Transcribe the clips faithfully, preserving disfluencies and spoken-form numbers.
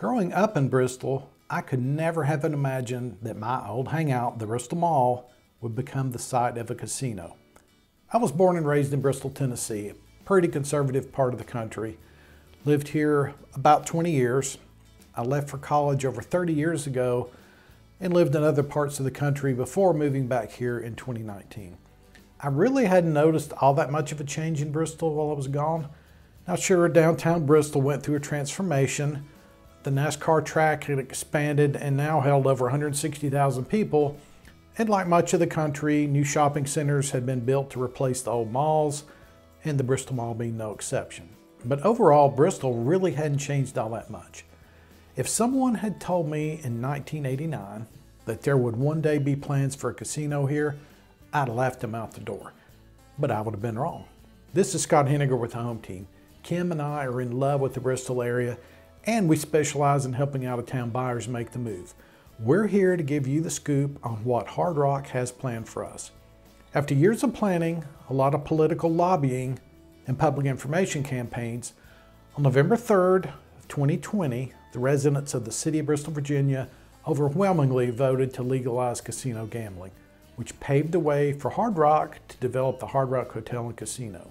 Growing up in Bristol, I could never have imagined that my old hangout, the Bristol Mall, would become the site of a casino. I was born and raised in Bristol, Tennessee, a pretty conservative part of the country. Lived here about twenty years. I left for college over thirty years ago and lived in other parts of the country before moving back here in twenty nineteen. I really hadn't noticed all that much of a change in Bristol while I was gone. Now sure, downtown Bristol went through a transformation. The NASCAR track had expanded and now held over one hundred sixty thousand people. And like much of the country, new shopping centers had been built to replace the old malls, and the Bristol Mall being no exception. But overall, Bristol really hadn't changed all that much. If someone had told me in nineteen eighty-nine that there would one day be plans for a casino here, I'd have laughed him out the door. But I would have been wrong. This is Scott Henninger with The Home Team. Kim and I are in love with the Bristol area, and we specialize in helping out-of-town buyers make the move. We're here to give you the scoop on what Hard Rock has planned for us. After years of planning, a lot of political lobbying, and public information campaigns, on November third, twenty twenty, the residents of the city of Bristol, Virginia, overwhelmingly voted to legalize casino gambling, which paved the way for Hard Rock to develop the Hard Rock Hotel and Casino,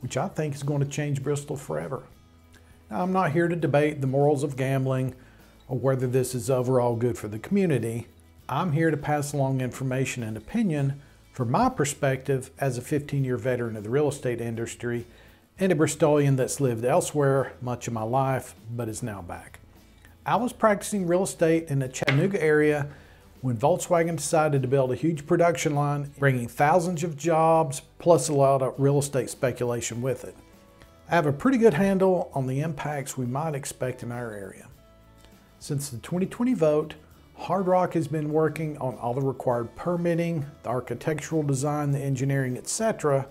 which I think is going to change Bristol forever. Now, I'm not here to debate the morals of gambling or whether this is overall good for the community. I'm here to pass along information and opinion from my perspective as a fifteen-year veteran of the real estate industry and a Bristolian that's lived elsewhere much of my life but is now back. I was practicing real estate in the Chattanooga area when Volkswagen decided to build a huge production line, bringing thousands of jobs plus a lot of real estate speculation with it. I have a pretty good handle on the impacts we might expect in our area. Since the twenty twenty vote, Hard Rock has been working on all the required permitting, the architectural design, the engineering, et cetera,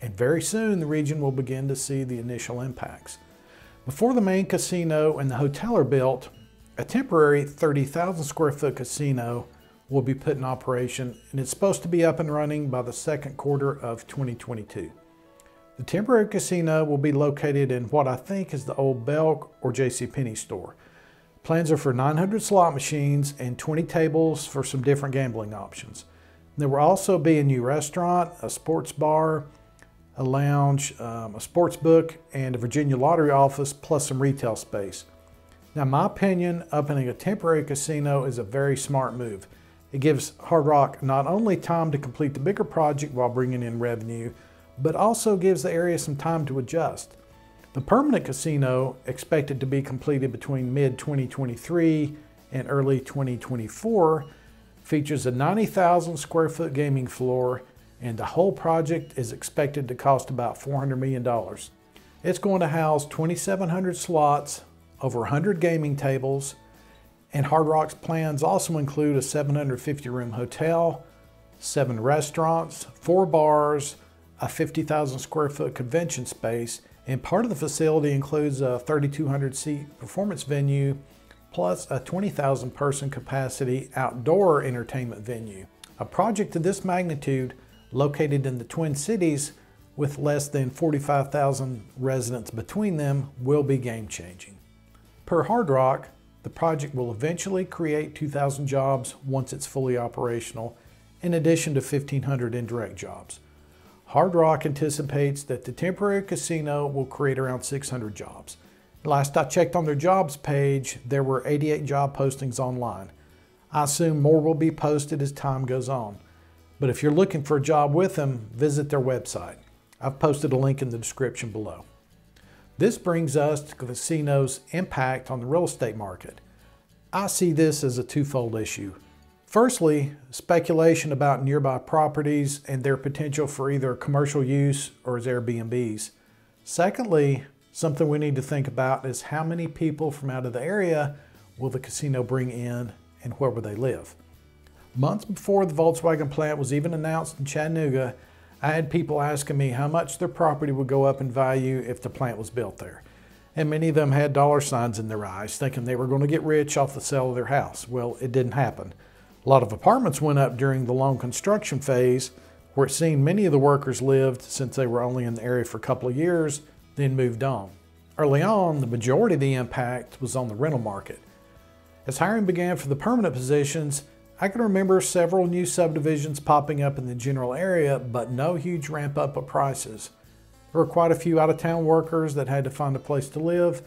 and very soon the region will begin to see the initial impacts. Before the main casino and the hotel are built, a temporary thirty thousand square foot casino will be put in operation, and it's supposed to be up and running by the second quarter of twenty twenty-two. The temporary casino will be located in what I think is the old Belk or JCPenney store. Plans are for nine hundred slot machines and twenty tables for some different gambling options. There will also be a new restaurant, a sports bar, a lounge, um, a sports book, and a Virginia lottery office, plus some retail space. Now, in my opinion, opening a temporary casino is a very smart move. It gives Hard Rock not only time to complete the bigger project while bringing in revenue, but also gives the area some time to adjust. The permanent casino, expected to be completed between mid twenty twenty-three and early twenty twenty-four, features a ninety thousand square foot gaming floor, and the whole project is expected to cost about four hundred million dollars. It's going to house twenty-seven hundred slots, over one hundred gaming tables, and Hard Rock's plans also include a seven hundred fifty room hotel, seven restaurants, four bars, a fifty thousand square foot convention space, and part of the facility includes a thirty-two hundred seat performance venue plus a twenty thousand person capacity outdoor entertainment venue. A project of this magnitude, located in the Twin Cities with less than forty-five thousand residents between them, will be game changing. Per Hard Rock, the project will eventually create two thousand jobs once it's fully operational, in addition to fifteen hundred indirect jobs. Hard Rock anticipates that the temporary casino will create around six hundred jobs. Last I checked on their jobs page, there were eighty-eight job postings online. I assume more will be posted as time goes on. But if you're looking for a job with them, visit their website. I've posted a link in the description below. This brings us to the casino's impact on the real estate market. I see this as a twofold issue. Firstly, speculation about nearby properties and their potential for either commercial use or as Airbnbs. Secondly, something we need to think about is how many people from out of the area will the casino bring in and where will they live? Months before the Volkswagen plant was even announced in Chattanooga, I had people asking me how much their property would go up in value if the plant was built there. And many of them had dollar signs in their eyes, thinking they were going to get rich off the sale of their house. Well, it didn't happen. A lot of apartments went up during the long construction phase, where it seemed many of the workers lived, since they were only in the area for a couple of years, then moved on. Early on, the majority of the impact was on the rental market. As hiring began for the permanent positions, I can remember several new subdivisions popping up in the general area, but no huge ramp up of prices. There were quite a few out-of-town workers that had to find a place to live,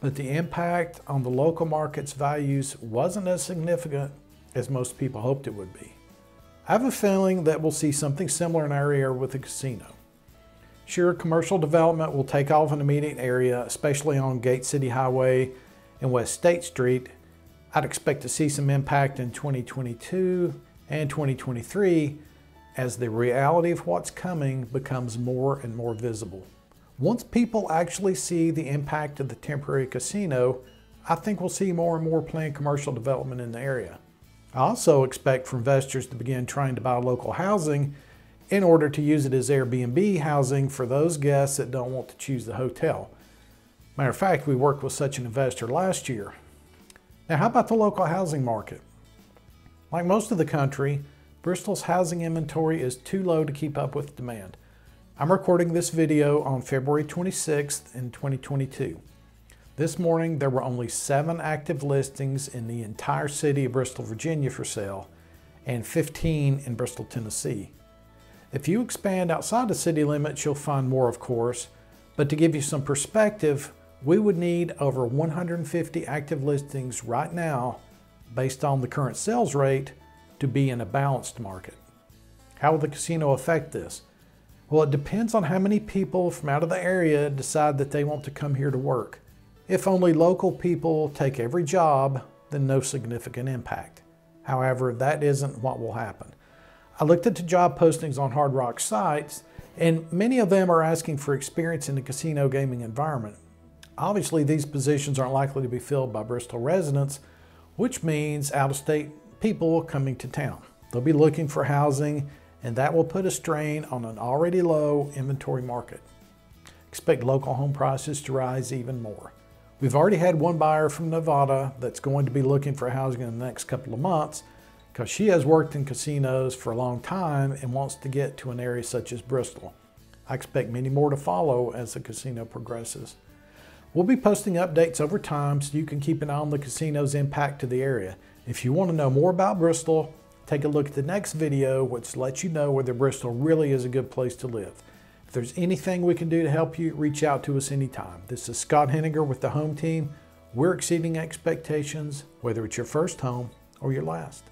but the impact on the local market's values wasn't as significant as most people hoped it would be. I have a feeling that we'll see something similar in our area with the casino. Sure, commercial development will take off in the immediate area, especially on Gate City Highway and West State Street. I'd expect to see some impact in twenty twenty-two and twenty twenty-three as the reality of what's coming becomes more and more visible. Once people actually see the impact of the temporary casino, I think we'll see more and more planned commercial development in the area. I also expect for investors to begin trying to buy local housing in order to use it as Airbnb housing for those guests that don't want to choose the hotel. Matter of fact, we worked with such an investor last year. Now, how about the local housing market? Like most of the country, Bristol's housing inventory is too low to keep up with demand. I'm recording this video on February twenty-sixth in twenty twenty-two. This morning, there were only seven active listings in the entire city of Bristol, Virginia for sale, and fifteen in Bristol, Tennessee. If you expand outside the city limits, you'll find more, of course, but to give you some perspective, we would need over one hundred fifty active listings right now based on the current sales rate to be in a balanced market. How will the casino affect this? Well, it depends on how many people from out of the area decide that they want to come here to work. If only local people take every job, then no significant impact. However, that isn't what will happen. I looked at the job postings on Hard Rock sites, and many of them are asking for experience in the casino gaming environment. Obviously, these positions aren't likely to be filled by Bristol residents, which means out-of-state people coming to town. They'll be looking for housing, and that will put a strain on an already low inventory market. Expect local home prices to rise even more. We've already had one buyer from Nevada that's going to be looking for housing in the next couple of months because she has worked in casinos for a long time and wants to get to an area such as Bristol. I expect many more to follow as the casino progresses. We'll be posting updates over time so you can keep an eye on the casino's impact to the area. If you want to know more about Bristol, take a look at the next video, which lets you know whether Bristol really is a good place to live. If there's anything we can do to help you, reach out to us anytime. This is Scott Henninger with The Home Team. We're exceeding expectations, whether it's your first home or your last.